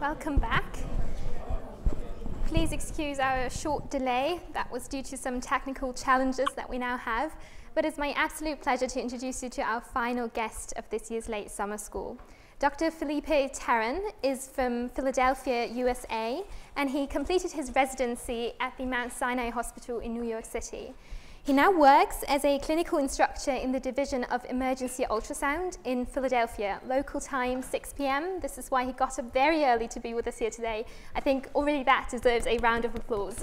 Welcome back. Please excuse our short delay. That was due to some technical challenges that we now have, but it's my absolute pleasure to introduce you to our final guest of this year's late summer school. Dr. Felipe Terán is from Philadelphia, USA, and he completed his residency at the Mount Sinai Hospital in New York City. He now works as a clinical instructor in the Division of Emergency Ultrasound in Philadelphia, local time 6 p.m. This is why he got up very early to be with us here today. I think already that deserves a round of applause.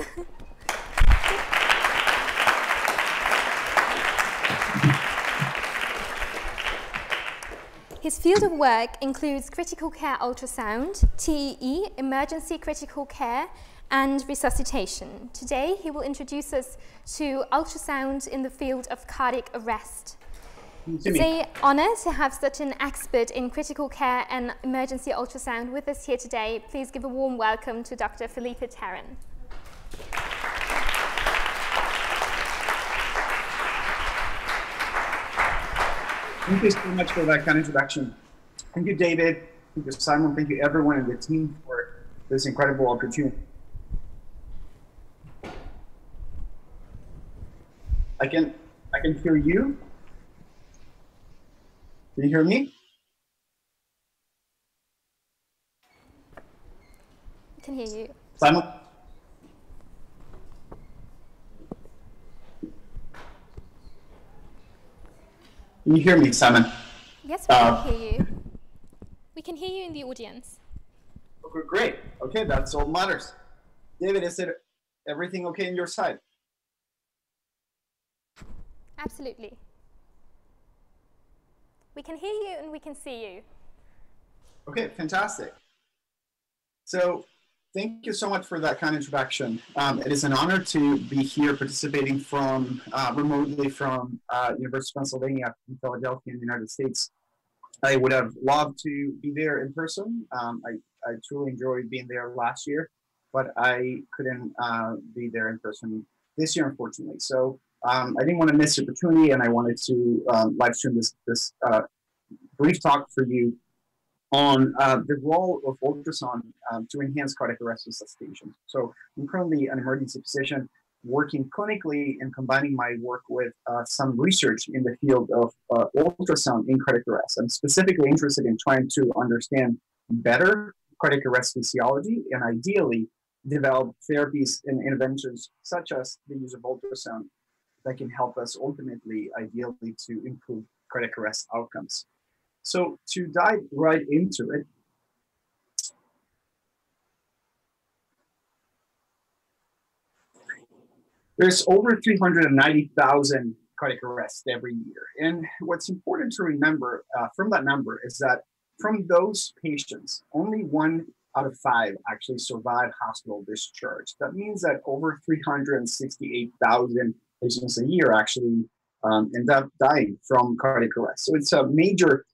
His field of work includes critical care ultrasound, TEE, emergency critical care, and resuscitation. Today, he will introduce us to ultrasound in the field of cardiac arrest. It's an honor to have such an expert in critical care and emergency ultrasound with us here today. Please give a warm welcome to Dr. Felipe Terán. Thank you so much for that kind of introduction. Thank you, David. Thank you, Simon. Thank you, everyone in the team for this incredible opportunity. I can hear you. Can you hear me? I can hear you, Simon. Can you hear me, Simon? Yes, we can hear you. We can hear you in the audience. Okay, great. Okay, that's all matters. David, is it everything okay on your side? Absolutely. We can hear you and we can see you. Okay, fantastic. So thank you so much for that kind of introduction. It is an honor to be here participating from remotely from University of Pennsylvania in Philadelphia in the United States. I would have loved to be there in person. I truly enjoyed being there last year, but I couldn't be there in person this year, unfortunately. So I didn't want to miss the opportunity, and I wanted to live stream this brief talk for you on the role of ultrasound to enhance cardiac arrest resuscitation. So I'm currently an emergency physician working clinically and combining my work with some research in the field of ultrasound in cardiac arrest. I'm specifically interested in trying to understand better cardiac arrest physiology and ideally develop therapies and interventions such as the use of ultrasound that can help us ultimately, ideally, to improve cardiac arrest outcomes. So to dive right into it, there's over 390,000 cardiac arrests every year. And what's important to remember from that number is that from those patients, only 1 out of 5 actually survive hospital discharge. That means that over 368,000 patients a year actually end up dying from cardiac arrest. So it's a major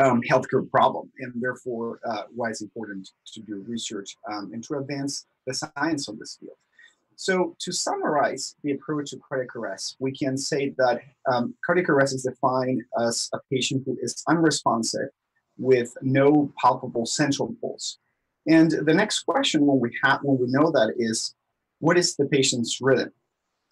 healthcare problem, and therefore why it's important to do research and to advance the science on this field. So to summarize the approach to cardiac arrest, we can say that cardiac arrest is defined as a patient who is unresponsive with no palpable central pulse. And the next question when we know that is, what is the patient's rhythm?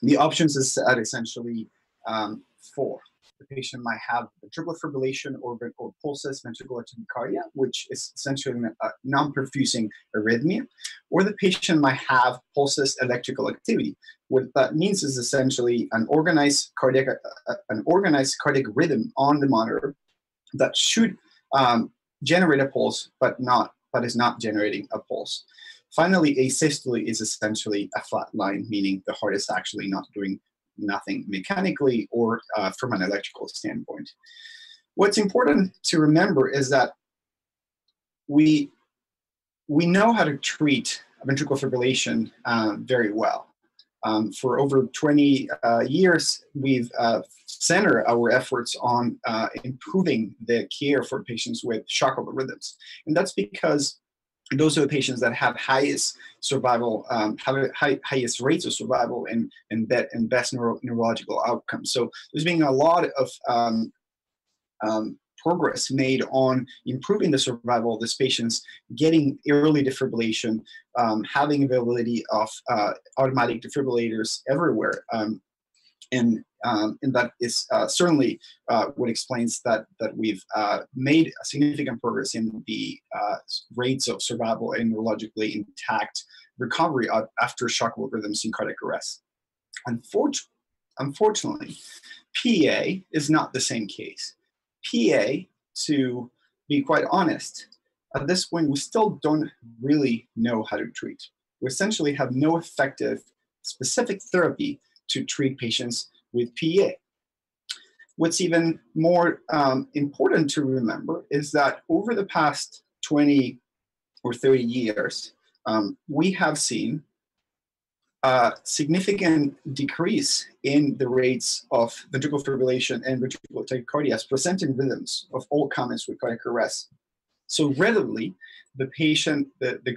The options is essentially 4. The patient might have ventricular fibrillation or pulses, ventricular tachycardia, which is essentially a non-perfusing arrhythmia, or the patient might have pulses electrical activity. What that means is essentially an organized cardiac rhythm on the monitor that should generate a pulse, but is not generating a pulse. Finally, asystole is essentially a flat line, meaning the heart is actually not doing nothing mechanically or from an electrical standpoint. What's important to remember is that we know how to treat ventricular fibrillation very well. For over 20 years, we've centered our efforts on improving the care for patients with shockable rhythms. And that's because those are the patients that have highest survival, highest rates of survival and best neurological outcomes. So there's been a lot of progress made on improving the survival of these patients, getting early defibrillation, having availability of automatic defibrillators everywhere. And that is certainly what explains that, we've made a significant progress in the rates of survival and neurologically intact recovery after shock algorithms in cardiac arrest. Unfortunately, PEA is not the same case. PEA, to be quite honest, at this point, we still don't really know how to treat. We essentially have no effective specific therapy to treat patients with PEA. What's even more important to remember is that over the past 20 or 30 years, we have seen a significant decrease in the rates of ventricular fibrillation and ventricular tachycardia as presenting rhythms of all comers with cardiac arrest. So readily, the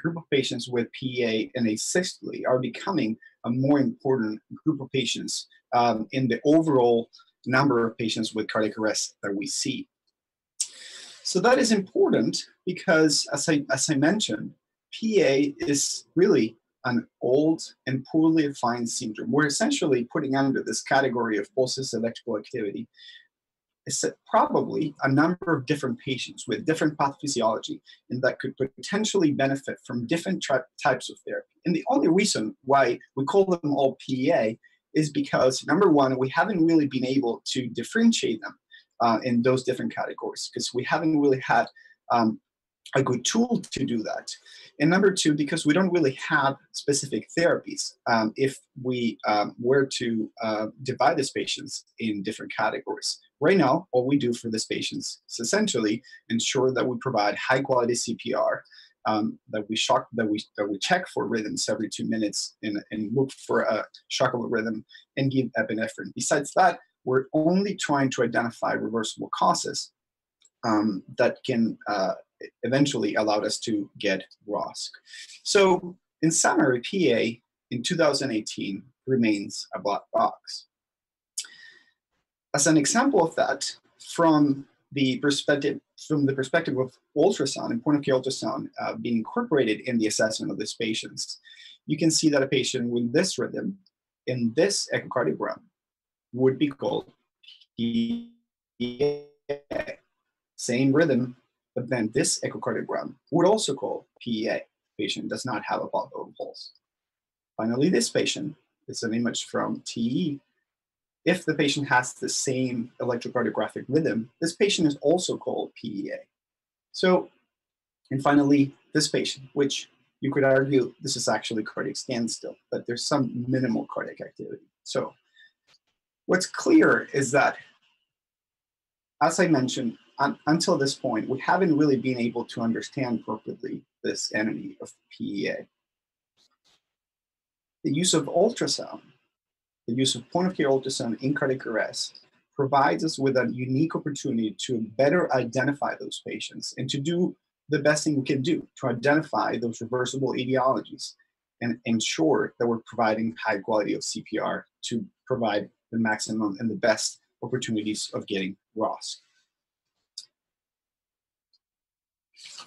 group of patients with PEA and asystole are becoming a more important group of patients in the overall number of patients with cardiac arrest that we see. So that is important because, as I mentioned, PEA is really an old and poorly defined syndrome. We're essentially putting under this category of pulses electrical activity is probably a number of different patients with different pathophysiology and that could potentially benefit from different types of therapy. And the only reason why we call them all PEA is because, number one, we haven't really been able to differentiate them in those different categories because we haven't really had a good tool to do that. And number two, because we don't really have specific therapies if we were to divide these patients in different categories. Right now, all we do for these patients is essentially ensure that we provide high quality CPR, that we check for rhythms every 2 minutes and look for a shockable rhythm and give epinephrine. Besides that, we're only trying to identify reversible causes that can eventually allowed us to get ROSC. So in summary, PEA in 2018 remains a black box. As an example of that, from the perspective of ultrasound and point-of-care ultrasound being incorporated in the assessment of these patients, you can see that a patient with this rhythm in this echocardiogram would be called PEA. Same rhythm, but then this echocardiogram would also call PEA. Patient does not have a palpable pulse. Finally, this patient is an image from TEE. If the patient has the same electrocardiographic rhythm, this patient is also called PEA. So, and finally, this patient, which you could argue this is actually cardiac standstill, but there's some minimal cardiac activity. So, what's clear is that, as I mentioned, until this point, we haven't really been able to understand properly this entity of PEA. The use of ultrasound, the use of point-of-care ultrasound in cardiac arrest provides us with a unique opportunity to better identify those patients and to do the best thing we can do to identify those reversible etiologies and ensure that we're providing high quality of CPR to provide the maximum and the best opportunities of getting ROSC.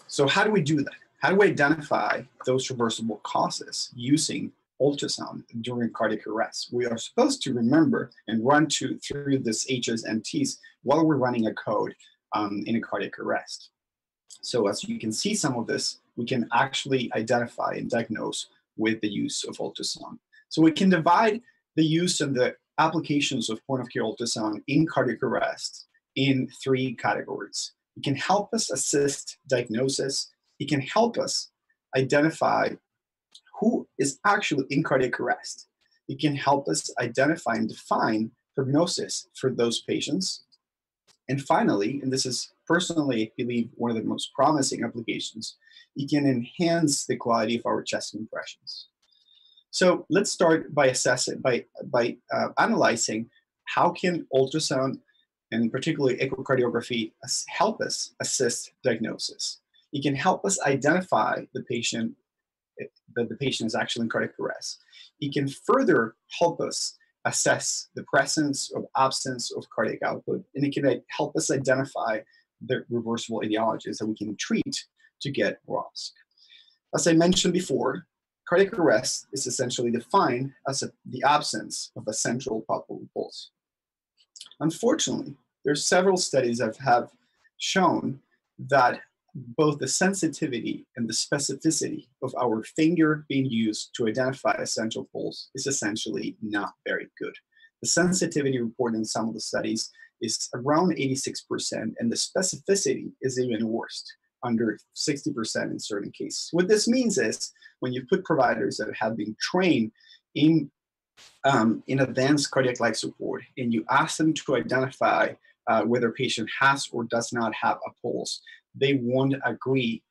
So how do we do that? How do we identify those reversible causes using ultrasound during cardiac arrest? We are supposed to remember and run through this HSMTs while we're running a code in a cardiac arrest. So as you can see some of this, we can actually identify and diagnose with the use of ultrasound. So we can divide the use and the applications of point-of-care ultrasound in cardiac arrest in three categories. It can help us assist diagnosis. It can help us identify who is actually in cardiac arrest. It can help us identify and define prognosis for those patients. And finally, and this is personally, I believe, one of the most promising applications, it can enhance the quality of our chest compressions. So let's start by assessing, by analyzing how can ultrasound and particularly echocardiography help us assist diagnosis. It can help us identify the patient, that the patient is actually in cardiac arrest. It can further help us assess the presence or absence of cardiac output, and it can help us identify the reversible etiologies that we can treat to get ROSC. As I mentioned before, cardiac arrest is essentially defined as the absence of a central palpable pulse. Unfortunately, there are several studies that have shown that both the sensitivity and the specificity of our finger being used to identify a central pulse is essentially not very good. The sensitivity reported in some of the studies is around 86%, and the specificity is even worse, under 60% in certain cases. What this means is when you put providers that have been trained in advanced cardiac life support and you ask them to identify whether a patient has or does not have a pulse, they won't agree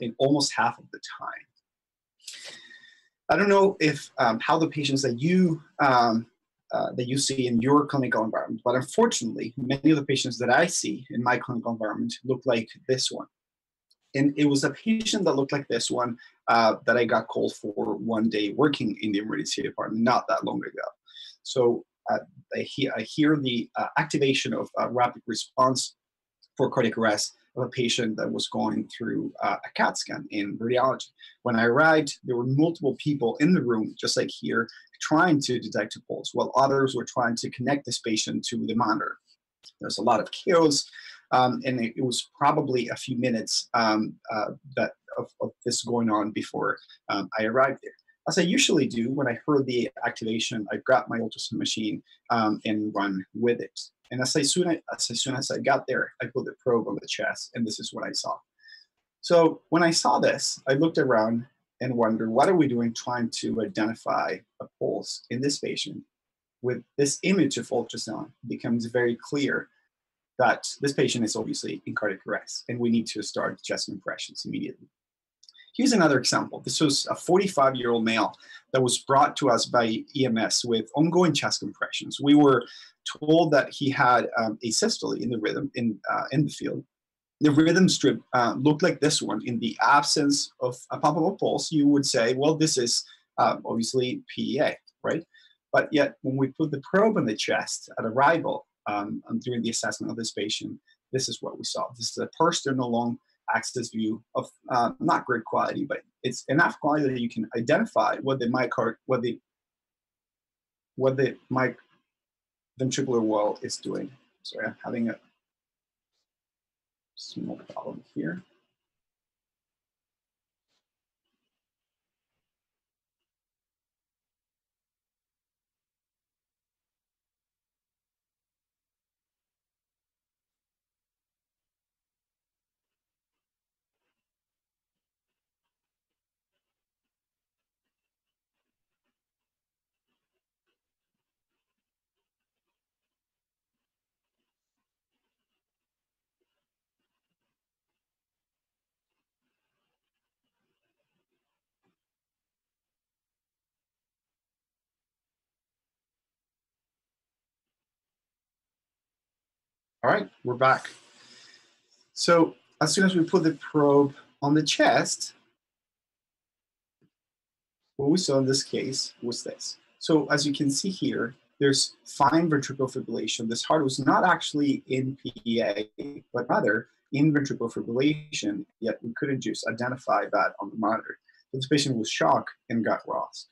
in almost half of the time. I don't know if how the patients that you see in your clinical environment, but unfortunately, many of the patients that I see in my clinical environment look like this one. And it was a patient that looked like this one that I got called for one day working in the emergency department not that long ago. So I hear the activation of rapid response for cardiac arrest of a patient that was going through a CAT scan in radiology. When I arrived, there were multiple people in the room, just like here, trying to detect a pulse, while others were trying to connect this patient to the monitor. There's a lot of chaos, and it was probably a few minutes of this going on before I arrived there. As I usually do, when I heard the activation, I grabbed my ultrasound machine and run with it. And as soon as I got there, I put the probe on the chest, and this is what I saw. So when I saw this, I looked around and wondered, what are we doing trying to identify a pulse in this patient? With this image of ultrasound, it becomes very clear that this patient is obviously in cardiac arrest, and we need to start chest compressions immediately. Here's another example. This was a 45-year-old male that was brought to us by EMS with ongoing chest compressions. We were told that he had a systole in the rhythm in the field. The rhythm strip looked like this one. In the absence of a palpable pulse, you would say, well, this is obviously PEA, right? But yet, when we put the probe on the chest at arrival during the assessment of this patient, this is what we saw. This is a posternal long access view of not great quality, but it's enough quality that you can identify what the ventricular wall is doing. Sorry, I'm having a small problem here. All right, we're back. So as soon as we put the probe on the chest, what we saw in this case was this. So as you can see here, there's fine ventricular fibrillation. This heart was not actually in PEA, but rather in ventricular fibrillation, yet we couldn't just identify that on the monitor. This patient was shocked and got ROSC.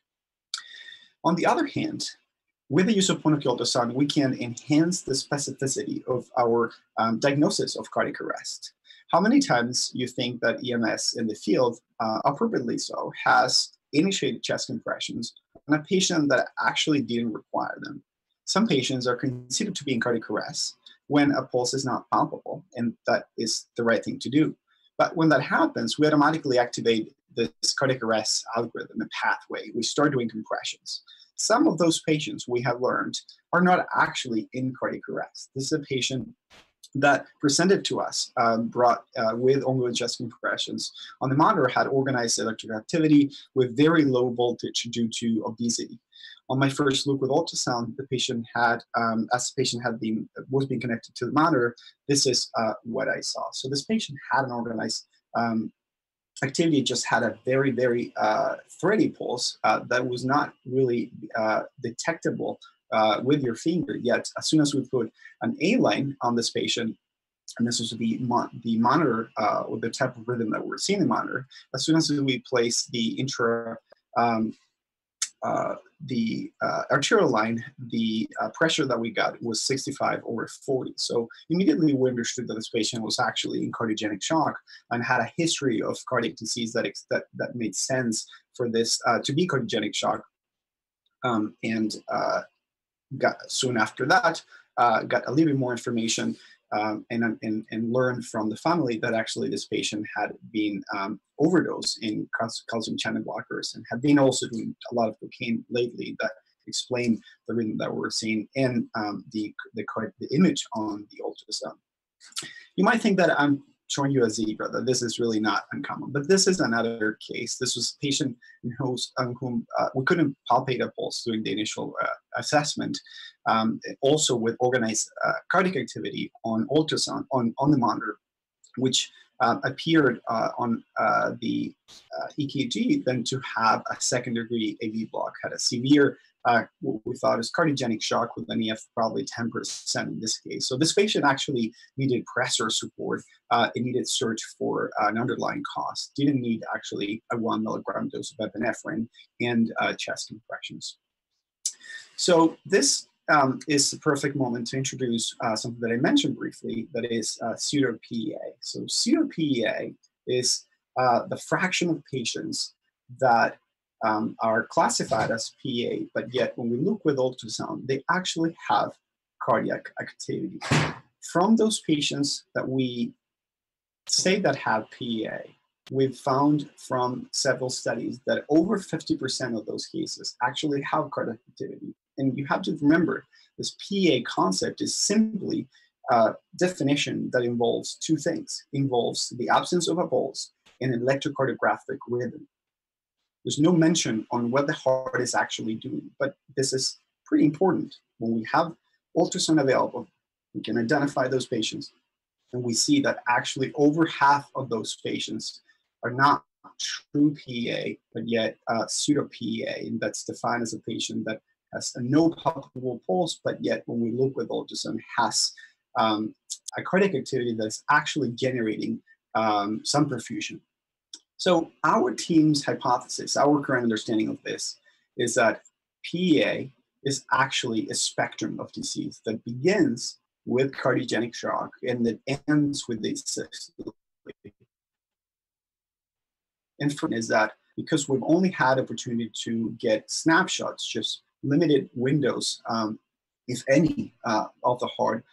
On the other hand, with the use of point-of-care ultrasound, we can enhance the specificity of our diagnosis of cardiac arrest. How many times you think that EMS in the field, appropriately so, has initiated chest compressions on a patient that actually didn't require them? Some patients are considered to be in cardiac arrest when a pulse is not palpable, and that is the right thing to do. But when that happens, we automatically activate this cardiac arrest algorithm, the pathway. We start doing compressions. Some of those patients, we have learned, are not actually in cardiac arrest. This is a patient that presented to us, brought with ongoing chest compressions. On the monitor, had organized electrical activity with very low voltage due to obesity. On my first look with ultrasound, the patient had, as the patient was being connected to the monitor, this is what I saw. So this patient had an organized activity, just had a very, very thready pulse that was not really detectable with your finger. Yet, as soon as we put an A-line on this patient, and this was the monitor, or the type of rhythm that we're seeing in the monitor. As soon as we place the arterial line, the pressure that we got was 65/40. So immediately we understood that this patient was actually in cardiogenic shock and had a history of cardiac disease that made sense for this to be cardiogenic shock. Soon after that, got a little bit more information and learned from the family that actually this patient had been overdosed in calcium channel blockers and had been also doing a lot of cocaine lately. That explained the rhythm that we're seeing and the image on the ultrasound. You might think that I'm showing you a zebra, that this is really not uncommon, but this is another case. This was a patient on whom we couldn't palpate a pulse during the initial assessment, also with organized cardiac activity on ultrasound, on the monitor, which appeared on the EKG then to have a second-degree AV block, had a severe, what we thought is cardiogenic shock with an EF probably 10% in this case. So this patient actually needed pressor support. It needed search for an underlying cause. Didn't need actually a 1 mg dose of epinephrine and chest compressions. So this is the perfect moment to introduce something that I mentioned briefly, that is pseudo PEA. So pseudo PEA is the fraction of patients that are classified as PA, but yet when we look with ultrasound, they actually have cardiac activity. From those patients that we say that have PA, we've found from several studies that over 50% of those cases actually have cardiac activity. And you have to remember, this PA concept is simply a definition that involves two things. It involves the absence of a pulse and electrocardiographic rhythm. There's no mention on what the heart is actually doing, but this is pretty important. When we have ultrasound available, we can identify those patients, and we see that actually over half of those patients are not true PEA, but yet pseudo PEA, and that's defined as a patient that has a no palpable pulse, but yet when we look with ultrasound has a cardiac activity that's actually generating some perfusion. So our team's hypothesis, our current understanding of this, is that PEA is actually a spectrum of disease that begins with cardiogenic shock and that ends with asystole. And for is that because we've only had opportunity to get snapshots, just limited windows, if any, of the heart,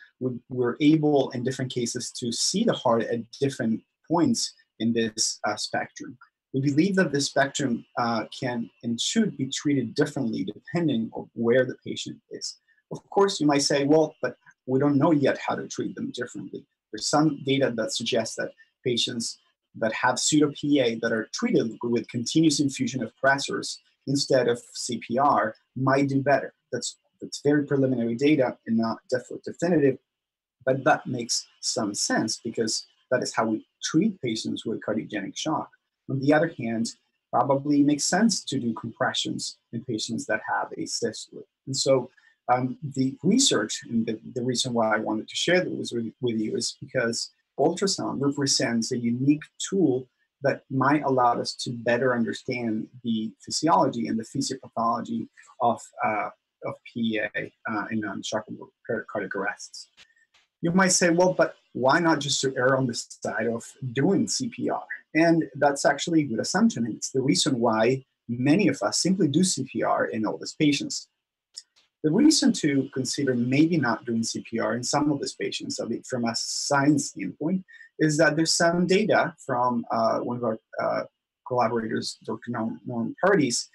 we're able in different cases to see the heart at different points in this spectrum. We believe that this spectrum can and should be treated differently depending on where the patient is. Of course, you might say, well, but we don't know yet how to treat them differently. There's some data that suggests that patients that have pseudo-PA that are treated with continuous infusion of pressors instead of CPR might do better. That's very preliminary data and not definitive, but that makes some sense because that is how we treat patients with cardiogenic shock. On the other hand, probably makes sense to do compressions in patients that have asystole. And so the research, and the reason why I wanted to share this with you is because ultrasound represents a unique tool that might allow us to better understand the physiology and the physiopathology of PEA in non-shockable cardiac arrests. You might say, well, but why not just to err on the side of doing CPR? And that's actually a good assumption. And it's the reason why many of us simply do CPR in all these patients. The reason to consider maybe not doing CPR in some of these patients, I mean, from a science standpoint, is that there's some data from one of our collaborators, Dr. Norman Purdy's,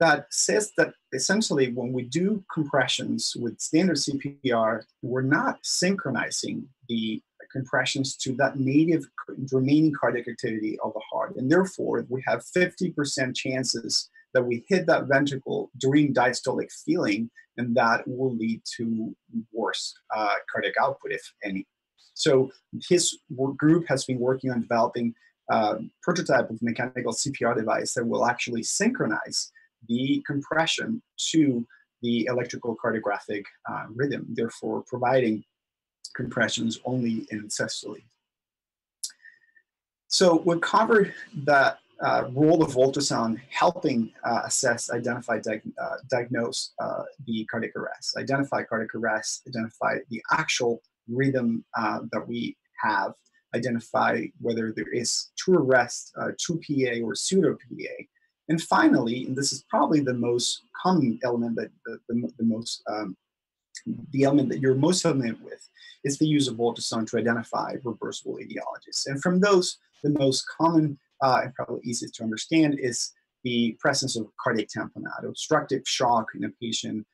that says that essentially when we do compressions with standard CPR, we're not synchronizing the compressions to that native remaining cardiac activity of the heart. And therefore, we have 50% chances that we hit that ventricle during diastolic filling, and that will lead to worse cardiac output, if any. So his group has been working on developing a prototype of mechanical CPR device that will actually synchronize the compression to the electrical cardiographic rhythm, therefore providing compressions only ancestrally. So we've covered the role of ultrasound helping assess, identify, diagnose the cardiac arrest, identify cardiac arrest, identify the actual rhythm that we have, identify whether there is true arrest, true PA or pseudo PA. And finally, and this is probably the most common element that the element that you're most familiar with is the use of ultrasound to identify reversible etiologies. And from those, the most common and probably easiest to understand is the presence of cardiac tamponade, obstructive shock in a patient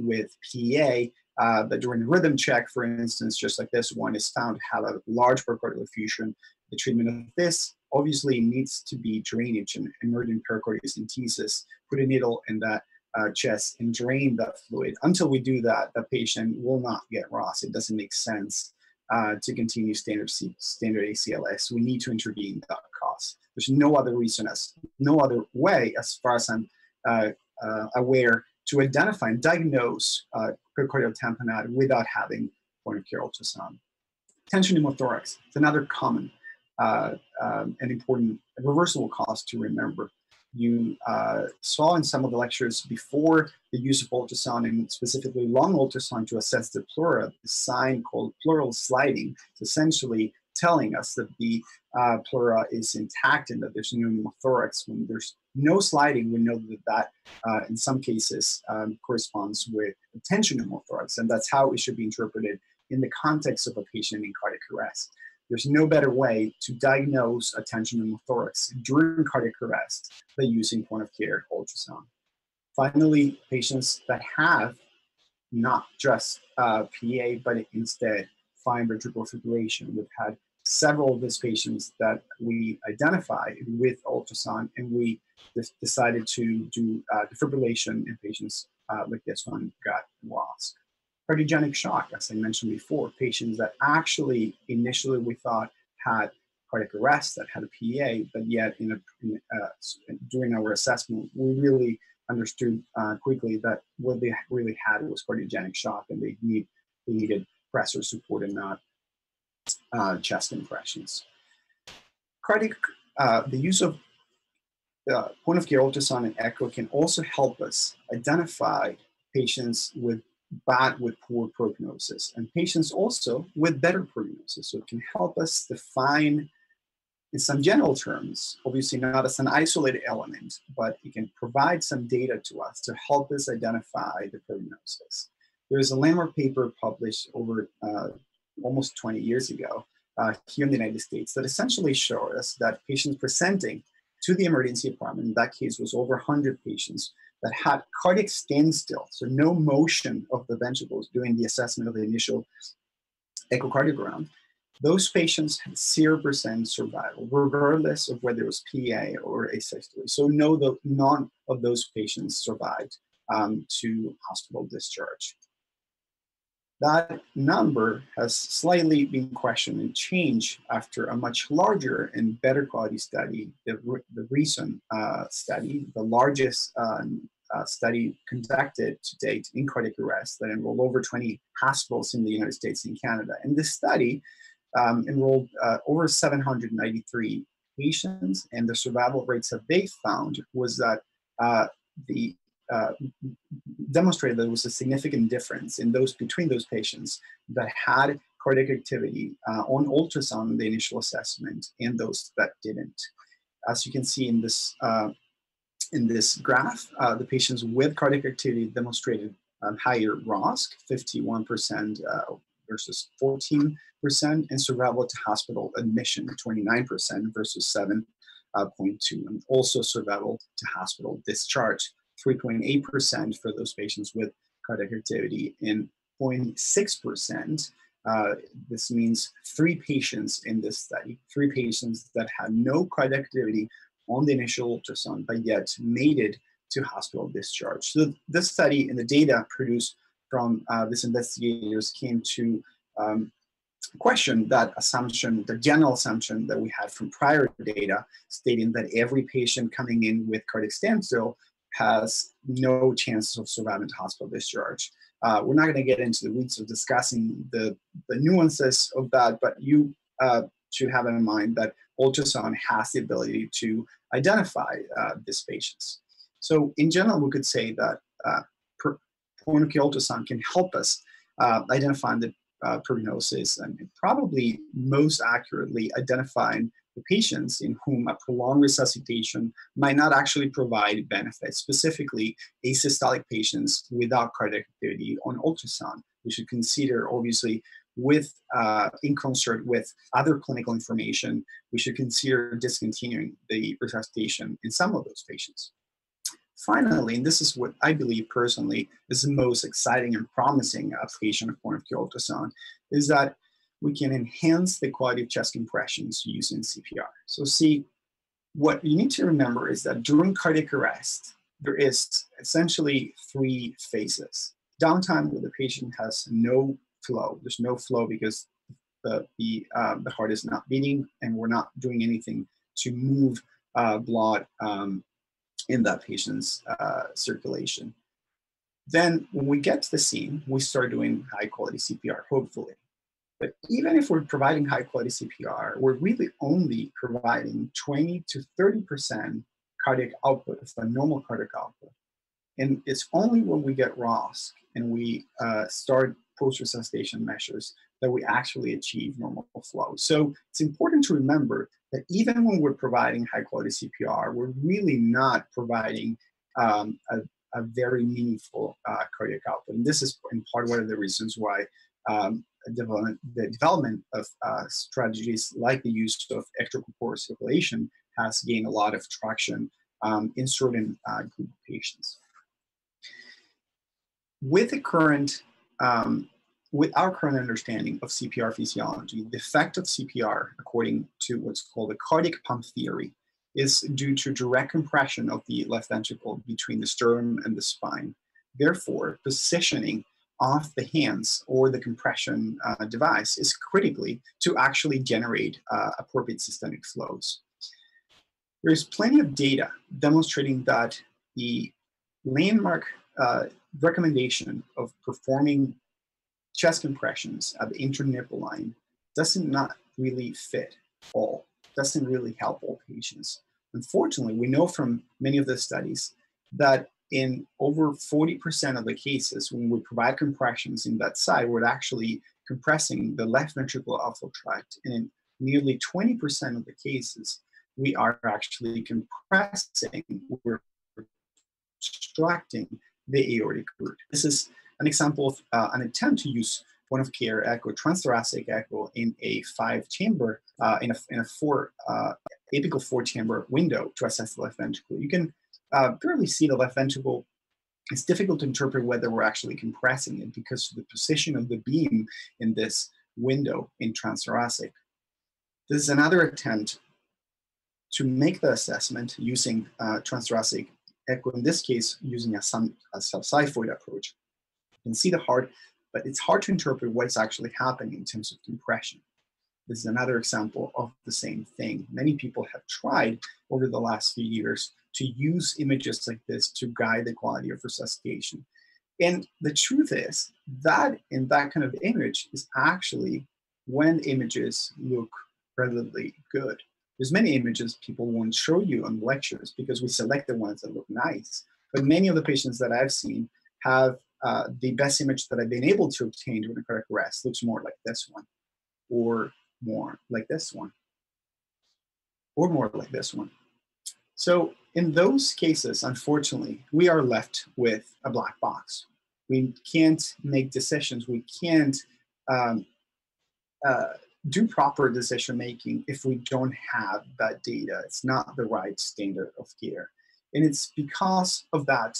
with PEA that during a rhythm check, for instance, just like this one, is found to have a large pericardial effusion. The treatment of this obviously needs to be drainage and emergent pericardial stentesis. Put a needle in that chest and drain that fluid. Until we do that, the patient will not get ROSC. It doesn't make sense to continue standard ACLS. We need to intervene that cause. There's no other reason, no other way, as far as I'm aware, to identify and diagnose pericardial tamponade without having point-of-care ultrasound. Tension pneumothorax is another common an important reversible cause to remember. You saw in some of the lectures before the use of ultrasound, and specifically lung ultrasound, to assess the pleura, the sign called pleural sliding. It's essentially telling us that the pleura is intact and that there's no pneumothorax. When there's no sliding, we know that in some cases corresponds with tension pneumothorax, and that's how it should be interpreted in the context of a patient in cardiac arrest. There's no better way to diagnose a tension pneumothorax during cardiac arrest than using point-of-care ultrasound. Finally, patients that have not just PA, but instead fine ventricular fibrillation. We've had several of these patients that we identified with ultrasound, and we decided to do defibrillation in patients like this one got ROSC. Cardiogenic shock, as I mentioned before, patients that actually initially we thought had cardiac arrest, that had a PA, but yet during our assessment, we really understood quickly that what they really had was cardiogenic shock, and they needed pressor support and not chest compressions. The use of point-of-care ultrasound and echo can also help us identify patients with poor prognosis, and patients also with better prognosis. So it can help us define, in some general terms, obviously not as an isolated element, but it can provide some data to us to help us identify the prognosis. There is a landmark paper published over almost 20 years ago here in the United States that essentially showed us that patients presenting to the emergency department, in that case was over 100 patients, that had cardiac standstill, so no motion of the ventricles during the assessment of the initial echocardiogram. Those patients had 0% survival, regardless of whether it was PA or asystole. So none of those patients survived to hospital discharge. That number has slightly been questioned and changed after a much larger and better quality study, the recent study, the largest study conducted to date in cardiac arrest that enrolled over 20 hospitals in the United States and Canada. And this study enrolled over 793 patients, and the survival rates that they found was that demonstrated that there was a significant difference in between those patients that had cardiac activity on ultrasound in the initial assessment and those that didn't. As you can see in this graph, the patients with cardiac activity demonstrated higher ROSC, 51% versus 14%, and survival to hospital admission, 29% versus 7.2%, and also survival to hospital discharge, 3.8% for those patients with cardiac activity, and 0.6%. This means 3 patients in this study, 3 patients that had no cardiac activity on the initial ultrasound, but yet made it to hospital discharge. So this study and the data produced from these investigators came to question that assumption, the general assumption that we had from prior data, stating that every patient coming in with cardiac standstill has no chances of surviving hospital discharge. We're not going to get into the weeds of discussing the nuances of that, but you should have in mind that ultrasound has the ability to identify these patients. So in general, we could say that point of care ultrasound can help us identifying the prognosis and probably most accurately identifying the patients in whom a prolonged resuscitation might not actually provide benefit, specifically asystolic patients without cardiac activity on ultrasound. We should consider, obviously, with in concert with other clinical information, we should consider discontinuing the resuscitation in some of those patients. Finally, and this is what I believe personally is the most exciting and promising application of point of care ultrasound, is that we can enhance the quality of chest compressions using CPR. So see, what you need to remember is that during cardiac arrest, there is essentially three phases. Downtime where the patient has no flow. There's no flow because the heart is not beating and we're not doing anything to move blood in that patient's circulation. Then when we get to the scene, we start doing high quality CPR, hopefully. But even if we're providing high quality CPR, we're really only providing 20 to 30% cardiac output of the normal cardiac output. And it's only when we get ROSC and we start post-resuscitation measures that we actually achieve normal flow. So it's important to remember that even when we're providing high-quality CPR, we're really not providing a very meaningful cardiac output. And this is in part one of the reasons why the development of strategies like the use of extracorporeal circulation has gained a lot of traction in certain group of patients. With the current With our current understanding of CPR physiology, the effect of CPR, according to what's called the cardiac pump theory, is due to direct compression of the left ventricle between the sternum and the spine. Therefore, positioning of the hands or the compression device is critically to actually generate appropriate systemic flows. There's plenty of data demonstrating that the landmark recommendation of performing chest compressions at the internipple line doesn't not really fit all, doesn't really help all patients. Unfortunately, we know from many of the studies that in over 40% of the cases, when we provide compressions in that side, we're actually compressing the left ventricular outflow tract. And in nearly 20% of the cases, we are actually compressing, we're obstructing the aortic root. This is an example of an attempt to use point of care echo, transthoracic echo, in a apical four chamber window to assess the left ventricle. You can barely see the left ventricle. It's difficult to interpret whether we're actually compressing it because of the position of the beam in this window in transthoracic. This is another attempt to make the assessment using transthoracic echo, in this case using a subxiphoid approach. You can see the heart, but it's hard to interpret what is actually happening in terms of compression. This is another example of the same thing. Many people have tried over the last few years to use images like this to guide the quality of resuscitation. And the truth is that in that kind of image is actually when images look relatively good. There's many images people won't show you on lectures because we select the ones that look nice. But many of the patients that I've seen have the best image that I've been able to obtain during a cardiac arrest looks more like this one, or more like this one, or more like this one. So in those cases, unfortunately, we are left with a black box. We can't make decisions. We can't do proper decision-making if we don't have that data. It's not the right standard of care. And it's because of that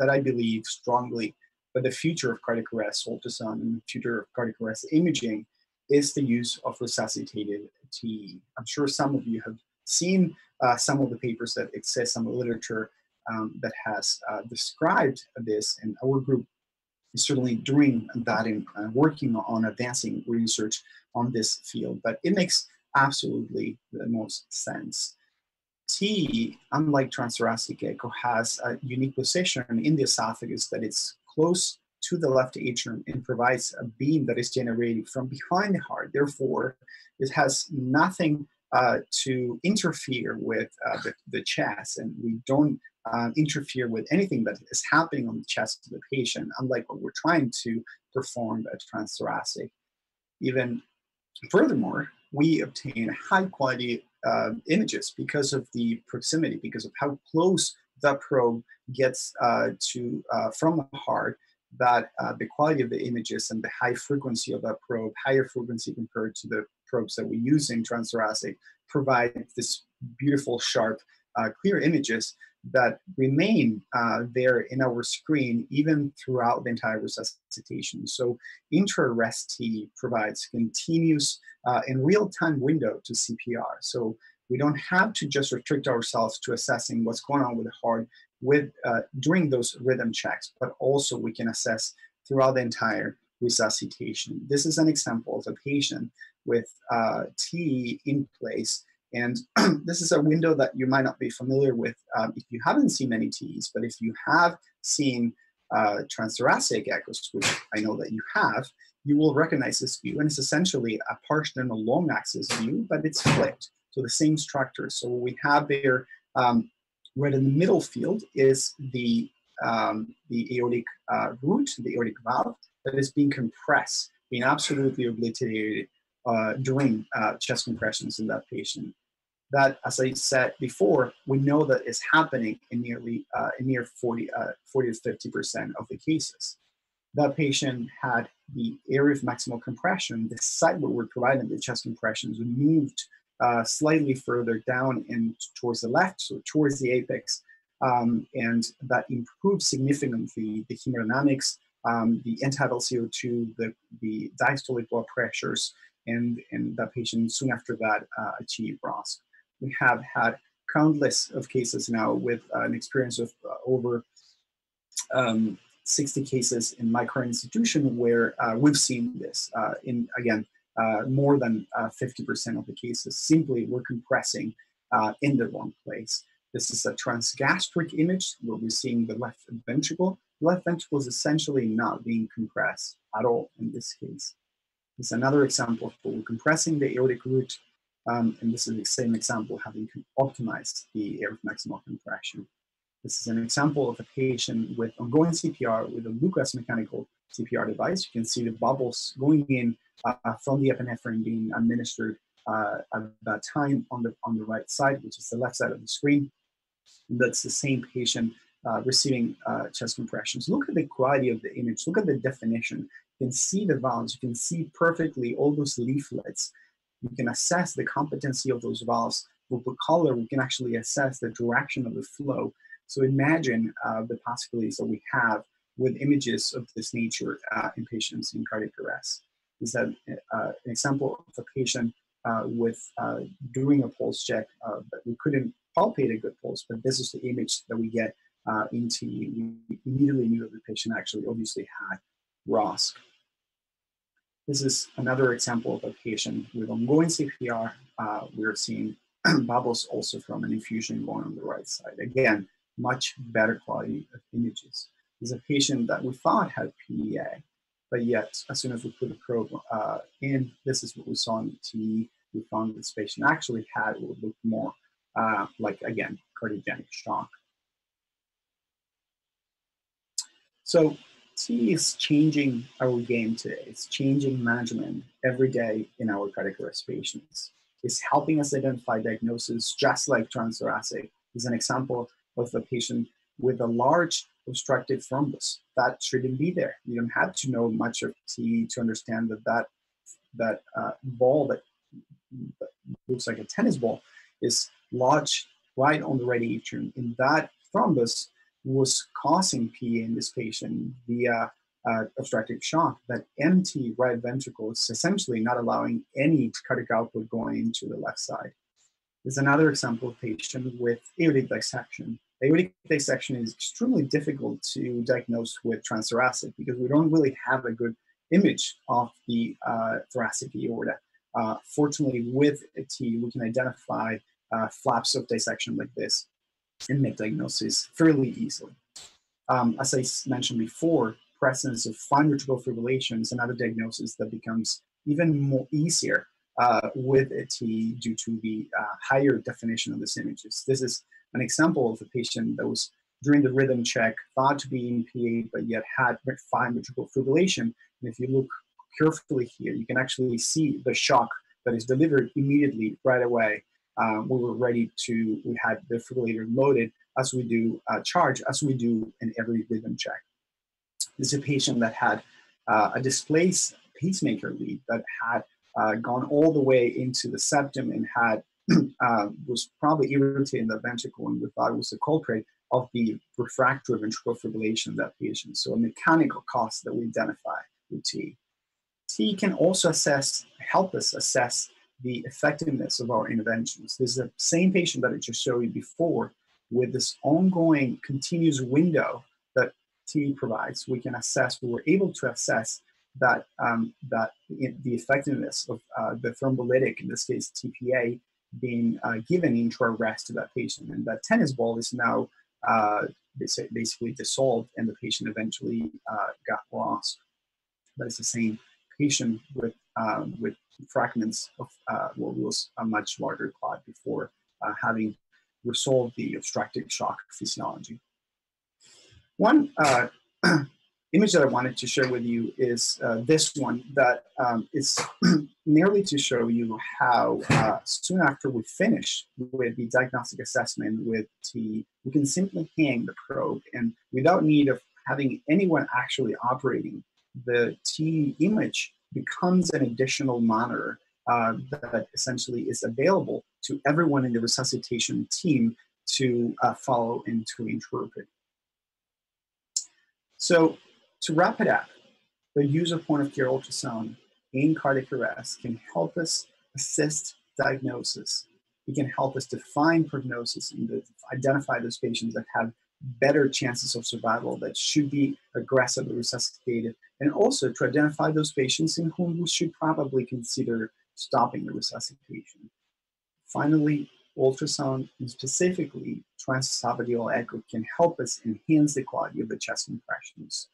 that I believe strongly that the future of cardiac arrest ultrasound and the future of cardiac arrest imaging is the use of resuscitated TEE. I'm sure some of you have seen some of the papers that exist, some of the literature that has described this, and our group is certainly doing that and working on advancing research on this field, but it makes absolutely the most sense. TEE, unlike transthoracic echo, has a unique position in the esophagus that it's close to the left atrium and provides a beam that is generated from behind the heart. Therefore, it has nothing to interfere with the chest, and we don't interfere with anything that is happening on the chest of the patient, unlike what we're trying to perform at transthoracic. Even furthermore, we obtain high quality images because of the proximity, because of how close the probe gets from the heart, that the quality of the images and the high frequency of that probe, higher frequency compared to the probes that we use in transthoracic, provide this beautiful, sharp, clear images that remain there in our screen even throughout the entire resuscitation. So intra-arrest TEE provides continuous and real-time window to CPR. So we don't have to just restrict ourselves to assessing what's going on with the heart during those rhythm checks, but also we can assess throughout the entire resuscitation. This is an example of a patient with TEE in place. And this is a window that you might not be familiar with if you haven't seen many TEEs, but if you have seen transthoracic echoes, which I know that you have, you will recognize this view. And it's essentially a partial long axis view, but it's flipped. So the same structure. So what we have there, right in the middle field, is the aortic root, the aortic valve, that is being compressed, being absolutely obliterated during chest compressions in that patient. That, as I said before, we know that is happening in nearly 40 to 50% of the cases. That patient had the area of maximal compression, the site where we're providing the chest compressions, moved slightly further down and towards the left, so towards the apex, and that improved significantly the hemodynamics, the end-tidal CO2, the diastolic blood pressures, and that patient soon after that achieved ROSC. We have had countless of cases now with an experience of over 60 cases in my current institution where we've seen this in, again, more than 50% of the cases. Simply we're compressing in the wrong place. This is a transgastric image where we're seeing the left ventricle. The left ventricle is essentially not being compressed at all in this case. It's another example of we're compressing the aortic root, and this is the same example having optimized the area of maximal compression. This is an example of a patient with ongoing CPR with a Lucas mechanical CPR device. You can see the bubbles going in from the epinephrine being administered at that time on the right side, which is the left side of the screen. And that's the same patient receiving chest compressions. Look at the quality of the image. Look at the definition. You can see the valves. You can see perfectly all those leaflets. You can assess the competency of those valves. With the color, we can actually assess the direction of the flow. So imagine the possibilities that we have with images of this nature in patients in cardiac arrest. This is an example of a patient with doing a pulse check, but we couldn't palpate a good pulse, but this is the image that we get in TEE. We immediately knew that the patient actually obviously had ROSC. This is another example of a patient with ongoing CPR. We're seeing bubbles also from an infusion going on the right side. Again, much better quality of images. There's a patient that we thought had PEA, but yet as soon as we put a probe in, this is what we saw in the TEE. We found this patient actually had what looked more like, again, cardiogenic shock. So TEE is changing our game today. It's changing management every day in our cardiac arrest patients. It's helping us identify diagnosis just like transthoracic. Is an example of a patient with a large obstructive thrombus. That shouldn't be there. You don't have to know much of TEE to understand that ball that looks like a tennis ball is lodged right on the right atrium. And that thrombus was causing PEA in this patient via obstructive shock. That empty right ventricle is essentially not allowing any cardiac output going into the left side. There's another example of patient with aortic dissection. Aortic dissection is extremely difficult to diagnose with transthoracic because we don't really have a good image of the thoracic aorta. Fortunately, with a TEE, we can identify flaps of dissection like this and make diagnosis fairly easily. As I mentioned before, presence of fine atrial fibrillation is another diagnosis that becomes even more easier with a TEE due to the higher definition of these images. This is an example of a patient that was during the rhythm check thought to be in PA, but yet had fine atrial fibrillation. And if you look carefully here, you can actually see the shock that is delivered immediately right away. We were ready to, we had the defibrillator loaded as we do charge, as we do in every rhythm check. This is a patient that had a displaced pacemaker lead that had gone all the way into the septum and had was probably irritating the ventricle, and we thought it was the culprit of the refractory ventricular fibrillation of that patient. So a mechanical cause that we identify with TEE. TEE can also assess, help us assess the effectiveness of our interventions. This is the same patient that I just showed you before with this ongoing continuous window that TEE provides. We can assess, we were able to assess that, the effectiveness of the thrombolytic, in this case TPA, being given intra-arrest to that patient. And that tennis ball is now basically dissolved, and the patient eventually got lost. But it's the same patient with fragments of what was a much larger clot before having resolved the obstructive shock physiology. One image that I wanted to share with you is this one that is merely to show you how soon after we finish with the diagnostic assessment with TEE, we can simply hang the probe, and without need of having anyone actually operating, the TEE image becomes an additional monitor that essentially is available to everyone in the resuscitation team to follow and to interpret. So to wrap it up, the use of point-of-care ultrasound in cardiac arrest can help us assist diagnosis. It can help us define prognosis and identify those patients that have better chances of survival, that should be aggressively resuscitated, and also to identify those patients in whom we should probably consider stopping the resuscitation. Finally, ultrasound, and specifically transesophageal echo, can help us enhance the quality of the chest impressions.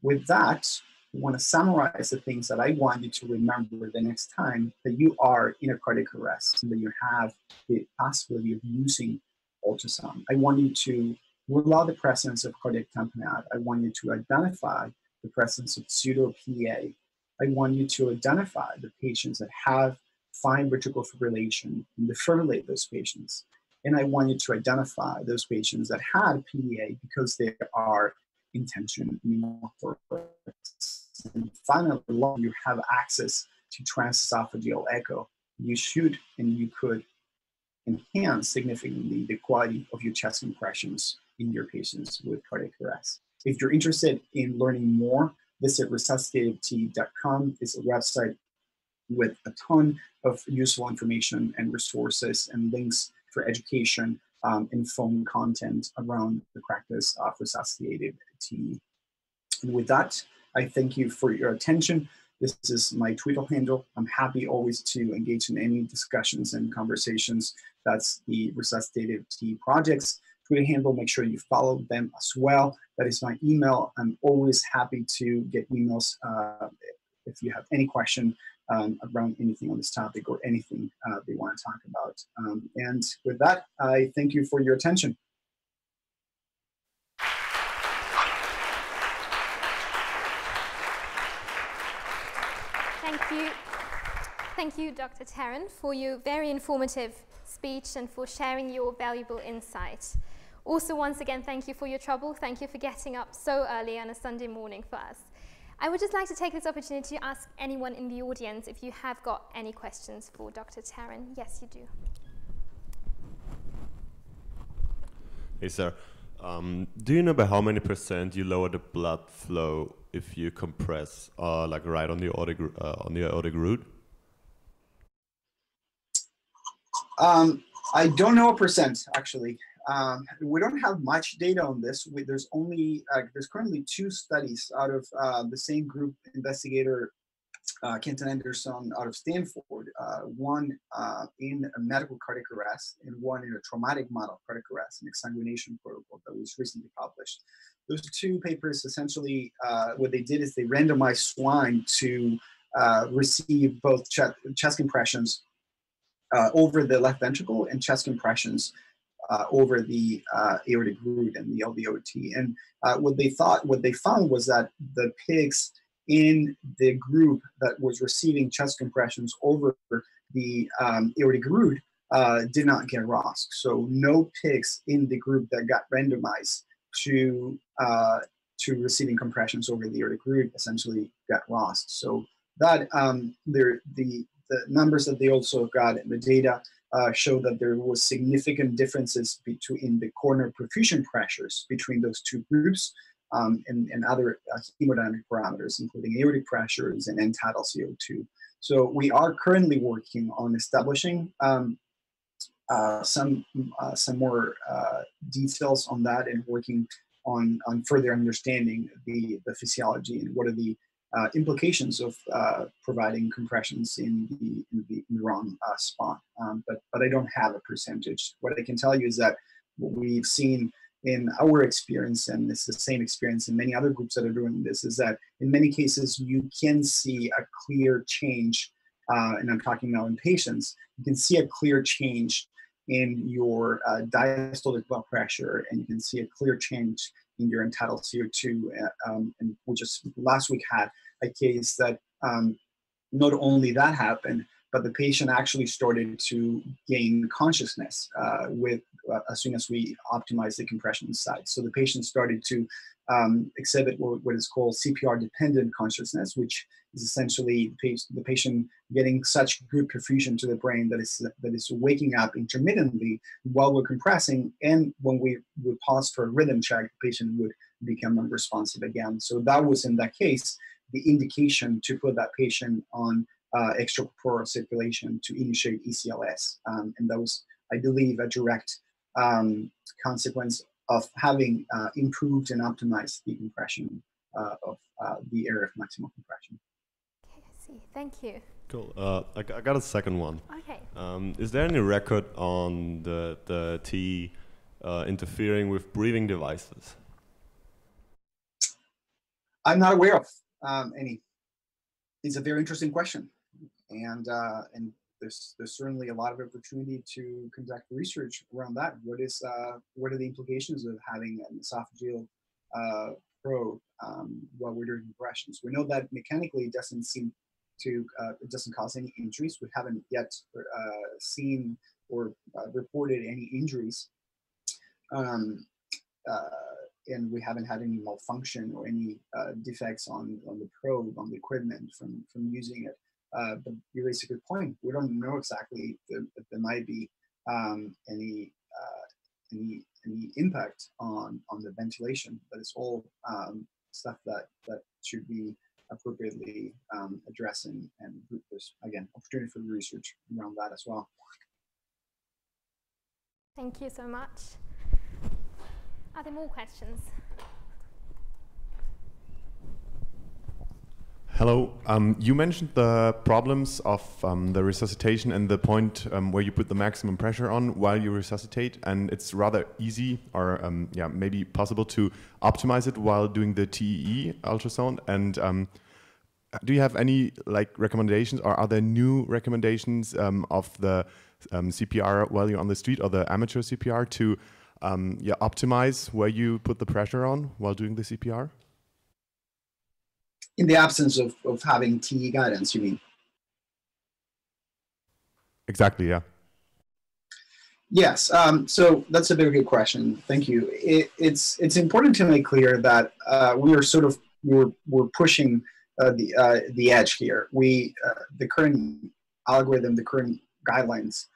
With that, I want to summarize the things that I want you to remember the next time that you are in a cardiac arrest and that you have the possibility of using ultrasound. I want you to rule out the presence of cardiac tamponade. I want you to identify the presence of pseudo PEA. I want you to identify the patients that have fine ventricular fibrillation and defibrillate those patients. And I want you to identify those patients that had PEA because they are in tension pneumothorax. And finally, you have access to transesophageal echo. You should and you could enhance significantly the quality of your chest impressions in your patients with cardiac arrest. If you're interested in learning more, visit resuscitativetee.com. It's a website with a ton of useful information and resources and links for education and phone content around the practice of resuscitative TEE. And with that, I thank you for your attention. This is my Twitter handle. I'm happy always to engage in any discussions and conversations. That's the Resuscitative TEE Project's Twitter handle. Make sure you follow them as well. That is my email. I'm always happy to get emails if you have any question around anything on this topic or anything they want to talk about. And with that, I thank you for your attention. Thank you, Dr. Terán, for your very informative speech and for sharing your valuable insight. Also, once again, thank you for your trouble. Thank you for getting up so early on a Sunday morning for us. I would just like to take this opportunity to ask anyone in the audience if you have got any questions for Dr. Terán. Yes, you do. Hey, sir. Do you know by how many % you lower the blood flow if you compress, like right on the aortic root? I don't know a % actually. We don't have much data on this. There's only there's currently 2 studies out of the same group investigator Kenton Anderson out of Stanford, one in a medical cardiac arrest and one in a traumatic model cardiac arrest and exsanguination protocol that was recently published. Those two papers essentially, what they did is they randomized swine to receive both chest compressions over the left ventricle and chest compressions over the aortic root and the LVOT. And what they found was that the pigs in the group that was receiving chest compressions over the aortic root did not get ROSC. So no pigs in the group that got randomized to receiving compressions over the aortic root essentially got ROSC. So that the numbers that they also got in the data show that there was significant differences between the coronary perfusion pressures between those two groups and other hemodynamic parameters, including aortic pressures and end-tidal CO2. So we are currently working on establishing some more details on that and working on further understanding the physiology and what are the implications of providing compressions in the wrong spot. But I don't have a percentage. What I can tell you is that what we've seen in our experience, and it's the same experience in many other groups that are doing this, is that in many cases you can see a clear change, and I'm talking now in patients, you can see a clear change in your diastolic blood pressure, and you can see a clear change in your end-tidal CO2, and we just last week had a case that not only that happened, but the patient actually started to gain consciousness as soon as we optimized the compression side. So the patient started to exhibit what is called CPR-dependent consciousness, which is essentially the patient getting such good perfusion to the brain that is waking up intermittently while we're compressing, and when we would pause for a rhythm check, the patient would become unresponsive again. So that was, in that case, the indication to put that patient on extracorporeal circulation to initiate ECLS, and that was, I believe, a direct consequence of having improved and optimized the compression of the area of maximal compression. Okay, I see. Thank you. Cool. I got a second one. Okay. Is there any record on the TEE interfering with breathing devices? I'm not aware of any. It's a very interesting question. And there's certainly a lot of opportunity to conduct research around that. What are the implications of having an esophageal probe while we're doing compressions? We know that mechanically it doesn't seem to it doesn't cause any injuries. We haven't yet seen or reported any injuries, and we haven't had any malfunction or any defects on the probe, on the equipment from using it. But you raise a good point. We don't know exactly if there might be any impact on the ventilation, but it's all stuff that should be appropriately addressed, and there's, again, opportunity for research around that as well. Thank you so much. Are there more questions? Hello. You mentioned the problems of the resuscitation and the point where you put the maximum pressure on while you resuscitate, and it's rather easy, or yeah, maybe possible to optimize it while doing the TEE ultrasound. And do you have any recommendations, or are there new recommendations of the CPR while you're on the street, or the amateur CPR, to yeah, optimize where you put the pressure on while doing the CPR? In the absence of having TE guidance, you mean? Exactly, yeah. Yes, so that's a very good question. Thank you. It's important to make clear that we're pushing the edge here. The current algorithm, the current guidelines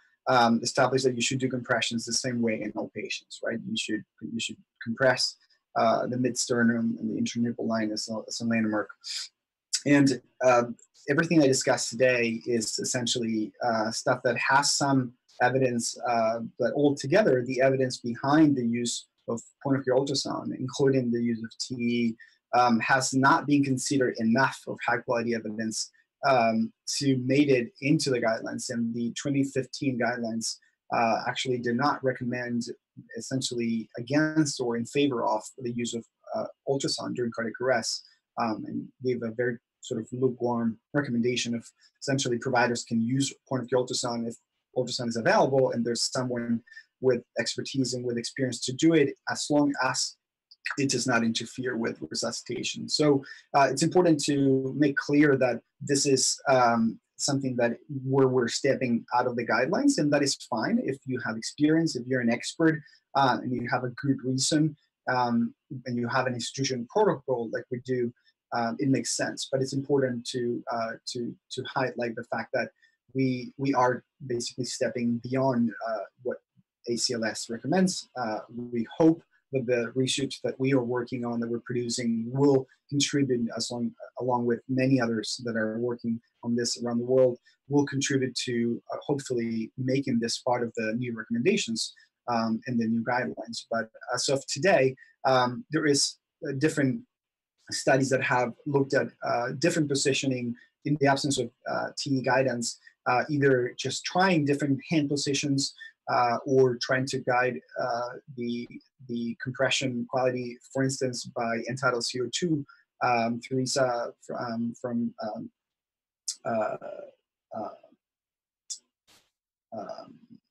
establish that you should do compressions the same way in all patients, right? You should compress the mid-sternum and the interneural line as a landmark. And everything I discussed today is essentially stuff that has some evidence, but altogether the evidence behind the use of point-of-care ultrasound, including the use of TEE, has not been considered enough of high-quality evidence to made it into the guidelines, and the 2015 guidelines actually did not recommend essentially against or in favor of the use of ultrasound during cardiac arrest, and gave a very sort of lukewarm recommendation of essentially providers can use point-of-care ultrasound if ultrasound is available and there's someone with expertise and with experience to do it, as long as it does not interfere with resuscitation. So it's important to make clear that this is something that we're stepping out of the guidelines, and that is fine if you have experience, if you're an expert, and you have a good reason, and you have an institution protocol like we do. It makes sense, but it's important to highlight the fact that we are basically stepping beyond what ACLS recommends. We hope that the research that we are working on, that we're producing, will contribute, along with many others that are working on this around the world, will contribute to hopefully making this part of the new recommendations and the new guidelines. But as of today, there is a different studies that have looked at different positioning in the absence of TE guidance, either just trying different hand positions or trying to guide the compression quality, for instance, by entitled CO2. Teresa from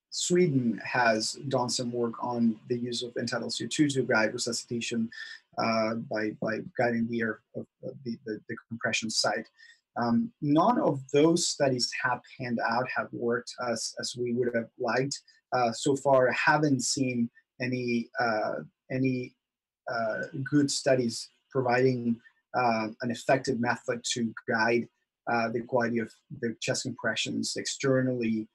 Sweden has done some work on the use of entitled CO2 to guide resuscitation by guiding the air of the compression site. None of those studies have panned out, have worked as we would have liked. So far, I haven't seen any good studies providing an effective method to guide the quality of the chest compressions externally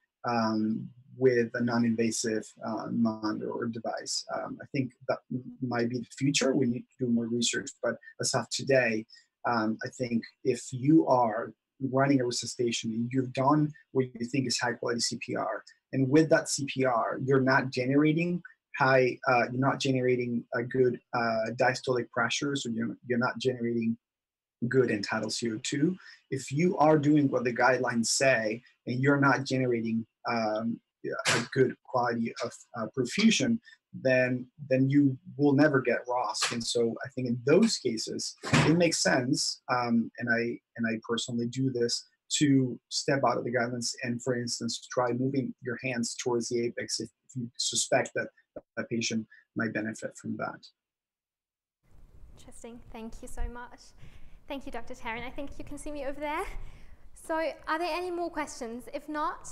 with a non-invasive monitor or device. I think that might be the future. We need to do more research, but as of today, I think if you are running a resuscitation and you've done what you think is high quality CPR, and with that CPR, you're not generating a good diastolic pressure, so you're not generating good entitled CO2. If you are doing what the guidelines say and you're not generating a good quality of perfusion, then you will never get ROSC. And so I think in those cases, it makes sense, and I personally do this, to step out of the guidelines and, for instance, try moving your hands towards the apex if you suspect that a patient might benefit from that. Interesting. Thank you so much. Thank you, Dr. Terán. I think you can see me over there. So are there any more questions? If not,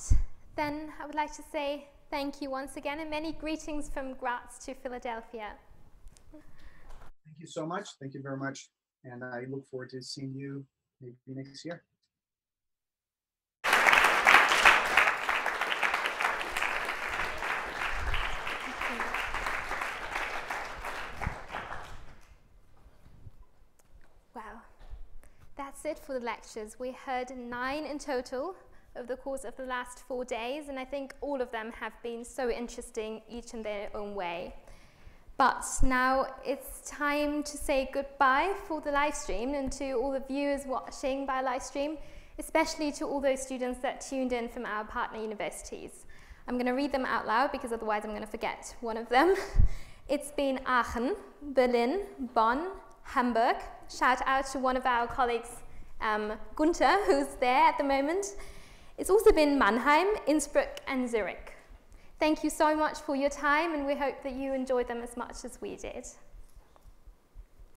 then I would like to say thank you once again, and many greetings from Graz to Philadelphia. Thank you so much. Thank you very much. And I look forward to seeing you maybe next year. Wow. That's it for the lectures. We heard 9 in total over the course of the last 4 days, and I think all of them have been so interesting, each in their own way. But now it's time to say goodbye for the live stream, and to all the viewers watching by live stream, especially to all those students that tuned in from our partner universities. I'm going to read them out loud because otherwise I'm going to forget one of them. It's been Aachen, Berlin, Bonn, Hamburg. Shout out to one of our colleagues, Gunther, who's there at the moment. It's also been Mannheim, Innsbruck and Zurich. Thank you so much for your time, and we hope that you enjoyed them as much as we did.